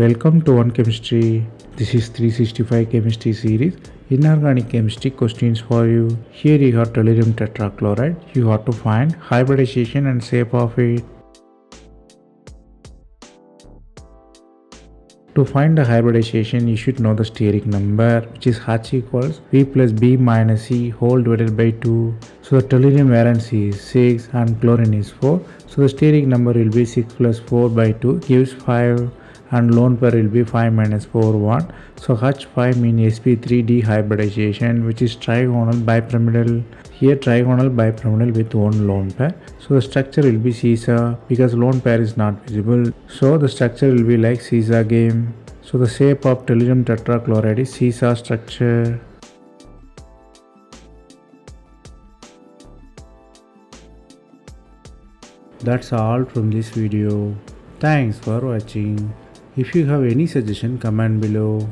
Welcome to OneChemistry. This is 365 chemistry series inorganic chemistry questions for you. Here you have tellurium tetrachloride. You have to find hybridization and shape of it. To find the hybridization, you should know the steric number, which is H equals V plus B minus E whole divided by 2. So the tellurium valency is 6 and chlorine is 4. So the steric number will be 6 plus 4 by 2 gives 5 and lone pair will be 5 minus 4, 1. So H5 means sp3d hybridization, which is trigonal bipyramidal. Here trigonal bipyramidal with one lone pair. So the structure will be seesaw because lone pair is not visible. So the structure will be like seesaw game. So the shape of tellurium tetrachloride is seesaw structure. That's all from this video. Thanks for watching. If you have any suggestion, comment below.